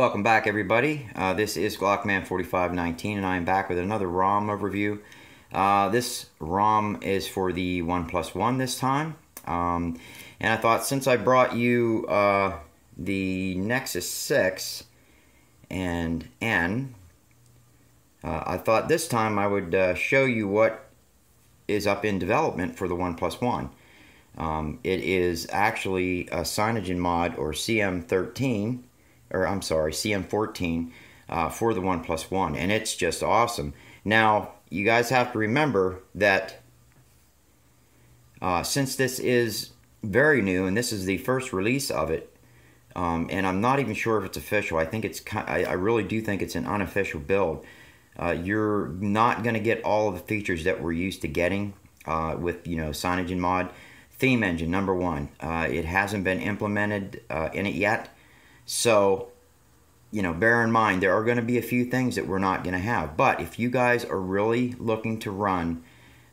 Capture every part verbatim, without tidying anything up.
Welcome back, everybody. Uh, this is Glockman forty-five nineteen, and I am back with another ROM overview. Uh, this ROM is for the OnePlus One this time. Um, and I thought, since I brought you uh, the Nexus six and N, uh, I thought this time I would uh, show you what is up in development for the OnePlus One. Um, it is actually a CyanogenMod or C M thirteen, or I'm sorry, C M fourteen uh, for the OnePlus One, and it's just awesome. Now, you guys have to remember that uh, since this is very new, and this is the first release of it, um, and I'm not even sure if it's official. I think it's, I, I really do think it's an unofficial build. Uh, you're not going to get all of the features that we're used to getting uh, with, you know, CyanogenMod. Theme engine, number one. Uh, it hasn't been implemented uh, in it yet. So, you know, bear in mind, there are going to be a few things that we're not going to have. But if you guys are really looking to run,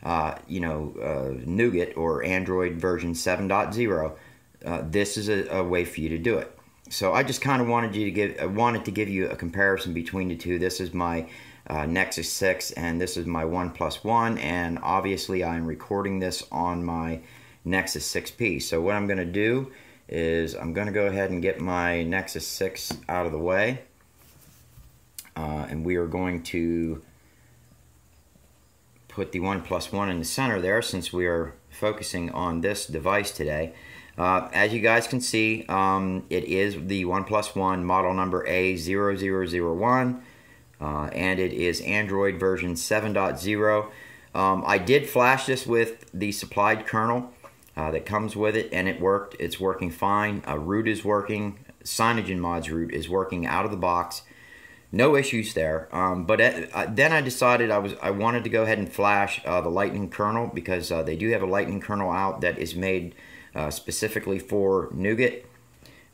uh, you know, uh, Nougat or Android version seven point oh, uh, this is a, a way for you to do it. So I just kind of wanted you to give, I wanted to give you a comparison between the two. This is my uh, Nexus six, and this is my OnePlus One, and obviously I'm recording this on my Nexus six P. So what I'm going to do is I'm going to go ahead and get my Nexus six out of the way, uh, and we are going to put the OnePlus One in the center there, since we are focusing on this device today. Uh, as you guys can see, um, it is the OnePlus One, model number A zero zero zero one, uh, and it is Android version seven point oh. Um, I did flash this with the supplied kernel uh, that comes with it, and it worked. It's working fine. Uh, root is working. CyanogenMod's root is working out of the box. No issues there. Um, but at, uh, then I decided I was I wanted to go ahead and flash uh, the Lightning kernel, because uh, they do have a Lightning kernel out that is made uh, specifically for Nougat.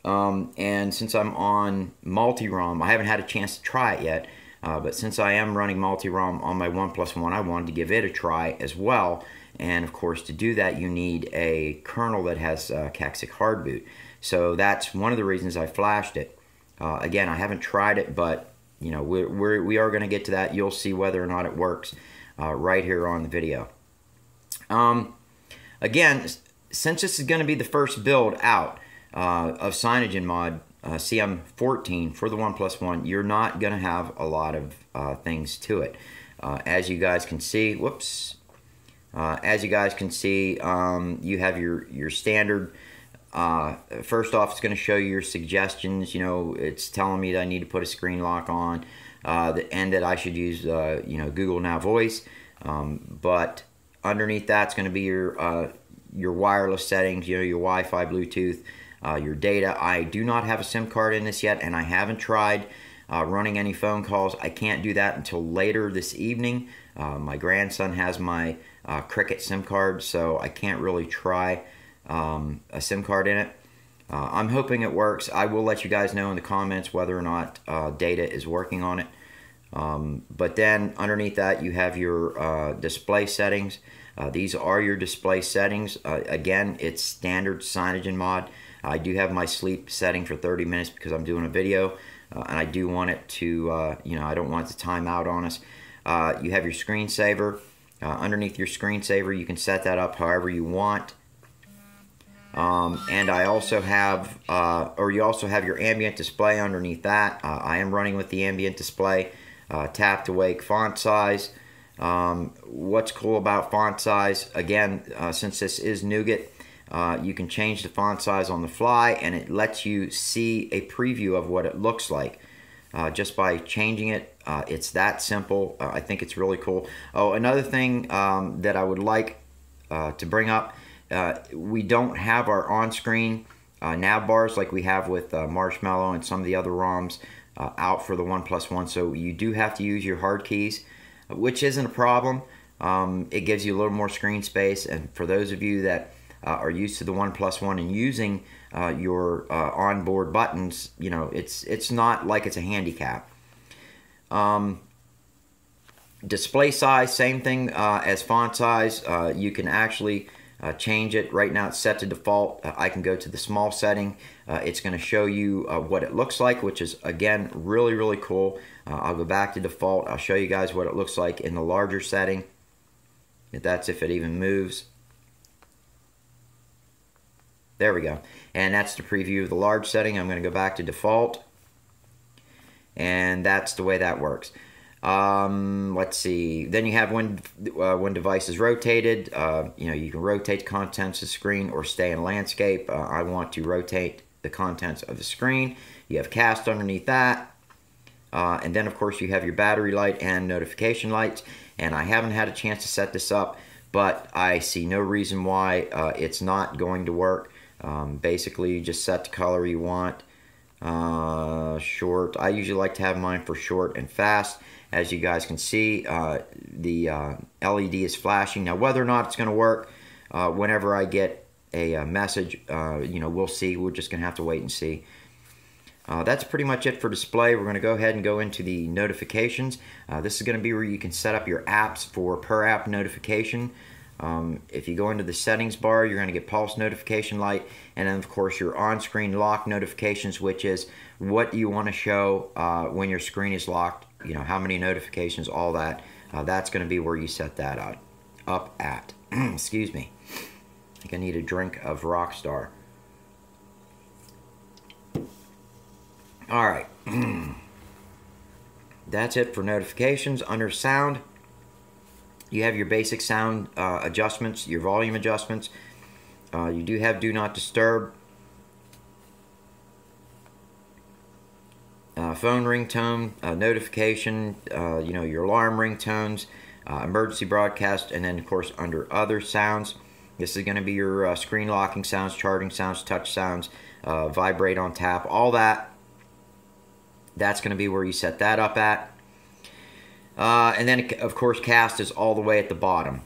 Um, and since I'm on multi-rom, I haven't had a chance to try it yet. Uh, but since I am running multi-rom on my OnePlus One, I wanted to give it a try as well. And of course, to do that, you need a kernel that has uh, Caxic hard boot. So that's one of the reasons I flashed it. Uh, again, I haven't tried it, but you know, we're, we're, we are going to get to that. You'll see whether or not it works uh, right here on the video. Um, again, since this is going to be the first build out uh, of CyanogenMod Uh, C M fourteen for the OnePlus One, you're not going to have a lot of uh, things to it. Uh, as you guys can see, whoops, uh, as you guys can see, um, you have your, your standard, uh, first off, it's going to show you your suggestions. You know, it's telling me that I need to put a screen lock on, uh, the, and that I should use, uh, you know, Google Now Voice, um, but underneath that's going to be your, uh, your wireless settings, you know, your Wi-Fi, Bluetooth, Uh, your data. I do not have a SIM card in this yet, and I haven't tried uh, running any phone calls. I can't do that until later this evening. Uh, my grandson has my uh, Cricket SIM card, so I can't really try um, a SIM card in it. Uh, I'm hoping it works. I will let you guys know in the comments whether or not uh, data is working on it. Um, but then underneath that, you have your uh, display settings. Uh, these are your display settings. Uh, again, it's standard CyanogenMod. I do have my sleep setting for thirty minutes because I'm doing a video, uh, and I do want it to, uh, you know, I don't want it to time out on us. Uh, you have your screensaver. Uh, underneath your screensaver, you can set that up however you want. Um, and I also have, uh, or you also have your ambient display underneath that. Uh, I am running with the ambient display, uh, tap to wake, font size. Um, what's cool about font size, again, uh, since this is Nougat, Uh, you can change the font size on the fly, and it lets you see a preview of what it looks like uh, just by changing it. Uh, it's that simple. Uh, I think it's really cool. Oh, another thing um, that I would like uh, to bring up, uh, we don't have our on-screen uh, nav bars like we have with uh, Marshmallow and some of the other ROMs uh, out for the OnePlus One, so you do have to use your hard keys, which isn't a problem. Um, it gives you a little more screen space, and for those of you that Uh, are used to the OnePlus One and using uh, your uh, onboard buttons, you know, it's it's not like it's a handicap. Um, display size, same thing uh, as font size. Uh, you can actually uh, change it. Right now it's set to default. Uh, I can go to the small setting. Uh, it's going to show you uh, what it looks like, which is, again, really, really cool. Uh, I'll go back to default. I'll show you guys what it looks like in the larger setting. If that's if it even moves. There we go. And that's the preview of the large setting. I'm going to go back to default. And that's the way that works. Um, let's see. Then you have when uh, when device is rotated. Uh, you know, you can rotate contents of the screen or stay in landscape. Uh, I want to rotate the contents of the screen. You have cast underneath that. Uh, and then, of course, you have your battery light and notification lights. And I haven't had a chance to set this up, but I see no reason why uh, it's not going to work. Um, basically, you just set the color you want. Uh, short. I usually like to have mine for short and fast. As you guys can see, uh, the uh, L E D is flashing. Now, whether or not it's going to work, uh, whenever I get a, a message, uh, you know, we'll see. We're just going to have to wait and see. Uh, that's pretty much it for display. We're going to go ahead and go into the notifications. Uh, this is going to be where you can set up your apps for per app notification. Um, if you go into the settings bar, you're going to get pulse notification light, and then of course your on-screen lock notifications, which is what you want to show uh, when your screen is locked, you know, how many notifications, all that. Uh, that's going to be where you set that up, up at. Excuse me. I think I need a drink of Rockstar. All right, that's it for notifications. Under sound, you have your basic sound uh, adjustments, your volume adjustments. Uh, you do have do not disturb, uh, phone ringtone, uh, notification, uh, you know, your alarm ringtones, uh, emergency broadcast, and then of course under other sounds, this is going to be your uh, screen locking sounds, charging sounds, touch sounds, uh, vibrate on tap, all that. That's going to be where you set that up at. Uh, and then, of course, cast is all the way at the bottom.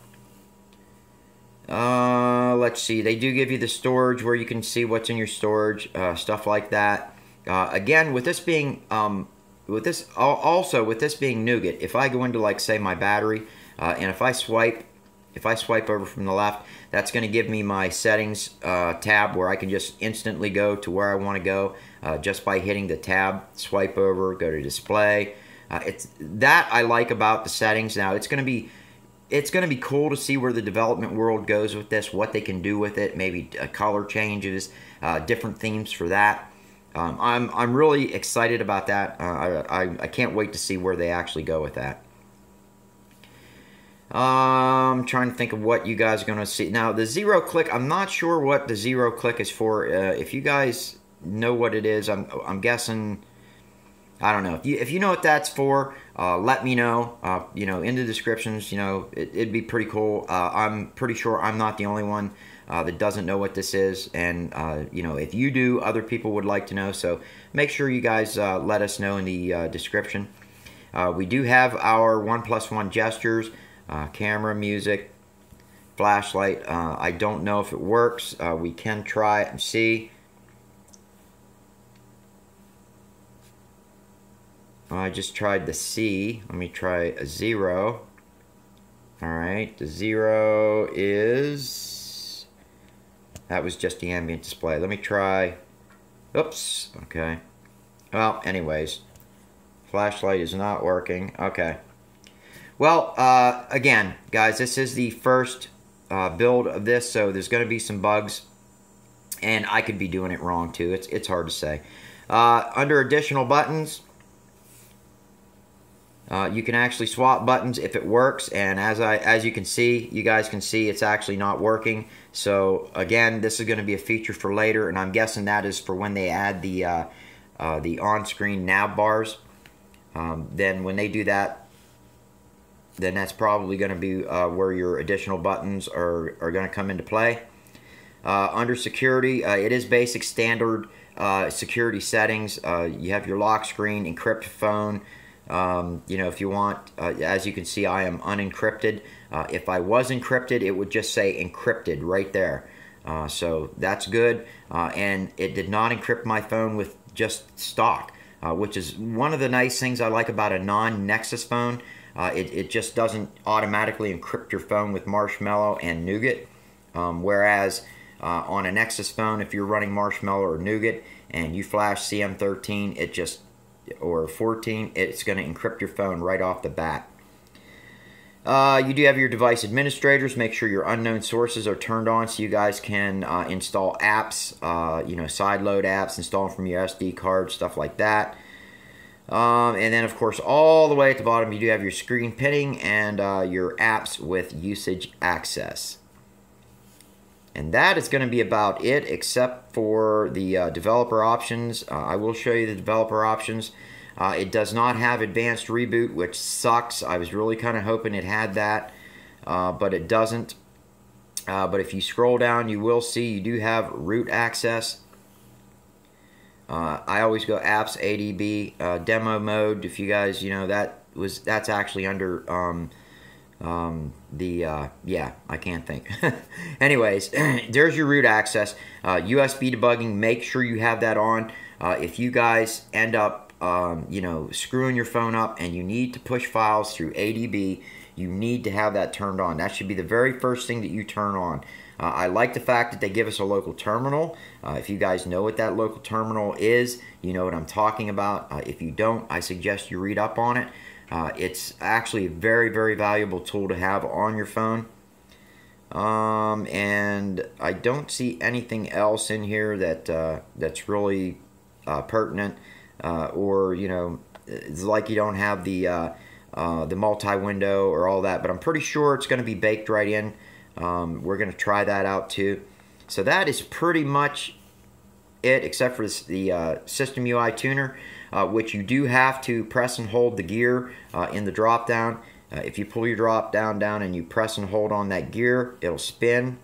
Uh, let's see. They do give you the storage where you can see what's in your storage, uh, stuff like that. Uh, again, with this being, um, with this also with this being Nougat, if I go into, like, say, my battery, uh, and if I swipe, if I swipe over from the left, that's going to give me my settings uh, tab where I can just instantly go to where I want to go uh, just by hitting the tab, swipe over, go to display. Uh, it's that I like about the settings. Now it's going to be, it's going to be cool to see where the development world goes with this, what they can do with it, maybe uh, color changes, uh, different themes for that. Um, I'm I'm really excited about that. Uh, I, I I can't wait to see where they actually go with that. Um, trying to think of what you guys are going to see. Now, the zero click, I'm not sure what the zero click is for. Uh, if you guys know what it is, I'm, I'm guessing, I don't know. If you, if you know what that's for, uh, let me know, uh, you know, in the descriptions, you know, it, it'd be pretty cool. Uh, I'm pretty sure I'm not the only one uh, that doesn't know what this is. And, uh, you know, if you do, other people would like to know. So make sure you guys uh, let us know in the uh, description. Uh, we do have our OnePlus One gestures. Uh, camera, music, flashlight. Uh, I don't know if it works. Uh, we can try it and see. I just tried the C. Let me try a zero. All right, the zero is... That was just the ambient display. Let me try... Oops, okay. Well, anyways. Flashlight is not working. Okay. Well, uh, again, guys, this is the first uh, build of this, so there's going to be some bugs, and I could be doing it wrong, too. It's, it's hard to say. Uh, under additional buttons, uh, you can actually swap buttons if it works, and as, I, as you can see, you guys can see it's actually not working. So, again, this is going to be a feature for later, and I'm guessing that is for when they add the, uh, uh, the on-screen nav bars. Um, then when they do that, then that's probably going to be uh, where your additional buttons are, are going to come into play. Uh, under security, uh, it is basic standard uh, security settings. Uh, you have your lock screen, encrypt phone. Um, you know, if you want, uh, as you can see, I am unencrypted. Uh, if I was encrypted, it would just say encrypted right there. Uh, so that's good. Uh, and it did not encrypt my phone with just stock, uh, which is one of the nice things I like about a non-Nexus phone. Uh, it, it just doesn't automatically encrypt your phone with Marshmallow and Nougat. Um, whereas uh, on a Nexus phone, if you're running Marshmallow or Nougat and you flash C M thirteen, it just, or fourteen, it's going to encrypt your phone right off the bat. Uh, you do have your device administrators. Make sure your unknown sources are turned on so you guys can uh, install apps, uh, you know, sideload apps, install from your S D card, stuff like that. Um, and then, of course, all the way at the bottom, you do have your screen pinning and uh, your apps with usage access. And that is going to be about it, except for the uh, developer options. Uh, I will show you the developer options. Uh, it does not have advanced reboot, which sucks. I was really kind of hoping it had that, uh, but it doesn't. Uh, but if you scroll down, you will see you do have root access. Uh, I always go apps, A D B, uh, demo mode. If you guys, you know, that was that's actually under um, um, the, uh, yeah, I can't think. Anyways, there's your root access. Uh, U S B debugging, make sure you have that on. Uh, if you guys end up, um, you know, screwing your phone up and you need to push files through A D B, you need to have that turned on. That should be the very first thing that you turn on. Uh, I like the fact that they give us a local terminal. Uh, if you guys know what that local terminal is, you know what I'm talking about. Uh, if you don't, I suggest you read up on it. Uh, it's actually a very, very valuable tool to have on your phone. Um, and I don't see anything else in here that uh, that's really uh, pertinent, uh, or, you know, it's like you don't have the, uh, uh, the multi-window or all that, but I'm pretty sure it's going to be baked right in. Um, we're going to try that out too. So that is pretty much it, except for this, the uh, system U I tuner, uh, which you do have to press and hold the gear uh, in the drop down. Uh, if you pull your drop down down and you press and hold on that gear, it'll spin,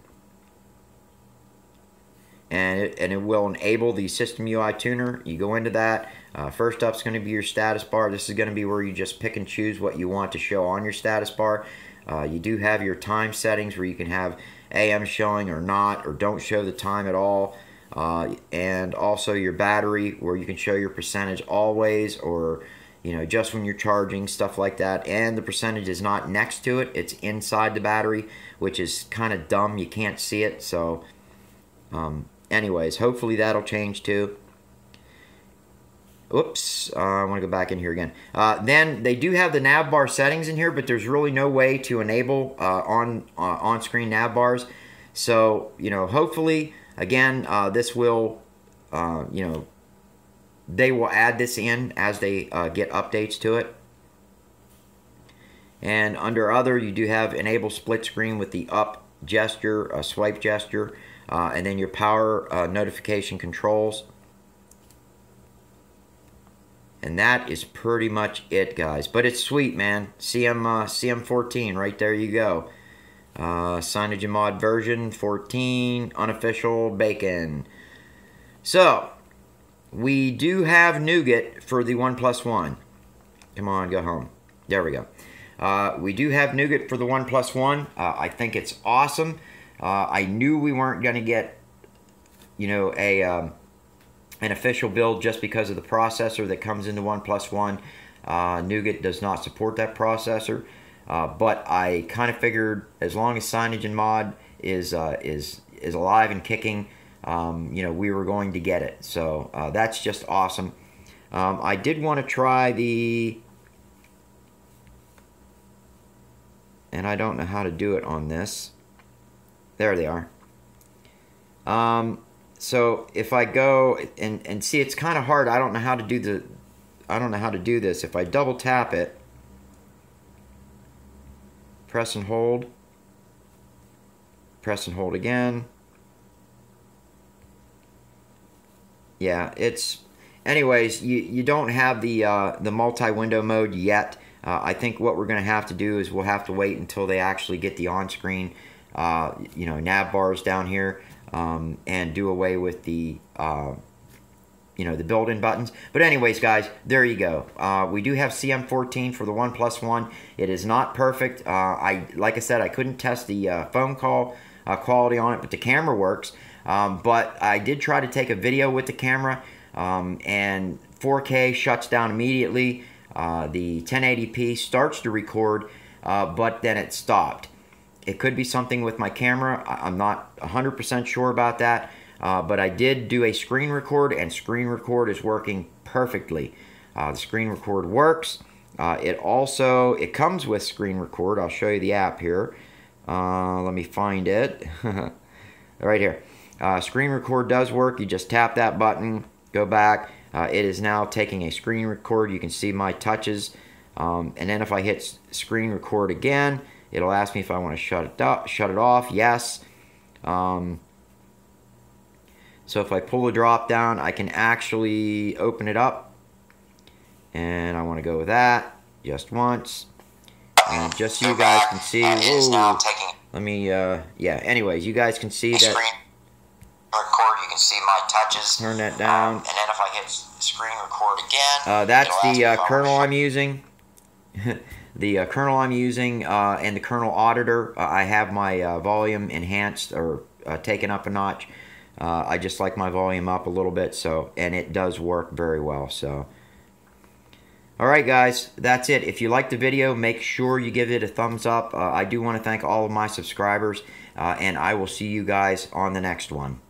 and it, and it will enable the system U I tuner. You go into that. Uh, first up is going to be your status bar. This is going to be where you just pick and choose what you want to show on your status bar. Uh, you do have your time settings where you can have A M showing or not, or don't show the time at all. Uh, and also your battery, where you can show your percentage always, or, you know, just when you're charging, stuff like that. And the percentage is not next to it. It's inside the battery, which is kind of dumb. You can't see it. So um, anyways, hopefully that'll change too. Oops, uh, I want to go back in here again. Uh, then they do have the nav bar settings in here, but there's really no way to enable uh, on uh, on-screen nav bars. So, you know, hopefully, again, uh, this will, uh, you know, they will add this in as they uh, get updates to it. And under other, you do have enable split screen with the up gesture, uh, swipe gesture, uh, and then your power uh, notification controls. And that is pretty much it, guys. But it's sweet, man. C M fourteen, right there you go. Uh, CyanogenMod version fourteen, unofficial Bacon. So, we do have Nougat for the OnePlus One. Come on, go home. There we go. Uh, we do have Nougat for the OnePlus One. Uh, I think it's awesome. Uh, I knew we weren't going to get, you know, a... Um, an official build just because of the processor that comes into OnePlus One. Uh, Nougat does not support that processor, uh, but I kind of figured as long as CyanogenMod is uh, is is alive and kicking, um, you know, we were going to get it. So uh, that's just awesome. Um, I did want to try the, and I don't know how to do it on this. There they are. Um. So if I go and, and see, it's kind of hard. I don't know how to do the, I don't know how to do this. If I double tap it, press and hold, press and hold again. Yeah, it's, anyways, you, you don't have the, uh, the multi-window mode yet. Uh, I think what we're going to have to do is we'll have to wait until they actually get the on-screen, uh, you know, nav bars down here. Um, and do away with the, uh, you know, the built-in buttons. But anyways, guys, there you go. Uh, we do have C M fourteen for the OnePlus One. It is not perfect. Uh, I, like I said, I couldn't test the uh, phone call uh, quality on it, but the camera works. Um, but I did try to take a video with the camera, um, and four K shuts down immediately. Uh, the ten eighty P starts to record, uh, but then it stopped. It could be something with my camera. I'm not one hundred percent sure about that, uh, but I did do a screen record, and screen record is working perfectly. Uh, the screen record works. Uh, it also, it comes with screen record. I'll show you the app here. Uh, let me find it. Right here. Uh, screen record does work. You just tap that button, go back. Uh, it is now taking a screen record. You can see my touches. Um, and then if I hit screen record again, it'll ask me if I want to shut it up, shut it off. Yes. Um, so if I pull the drop down, I can actually open it up. And I want to go with that just once. And just so you guys can see. Whoa, let me, uh, yeah, anyways, you guys can see that. Record, you can see my touches. Turn that down. Um, and then if I hit screen record again. Uh, that's the uh, kernel I'm using. The uh, kernel I'm using uh, and the kernel auditor. Uh, I have my uh, volume enhanced or uh, taken up a notch. Uh, I just like my volume up a little bit, so, and it does work very well. So, all right, guys, that's it. If you liked the video, make sure you give it a thumbs up. Uh, I do want to thank all of my subscribers, uh, and I will see you guys on the next one.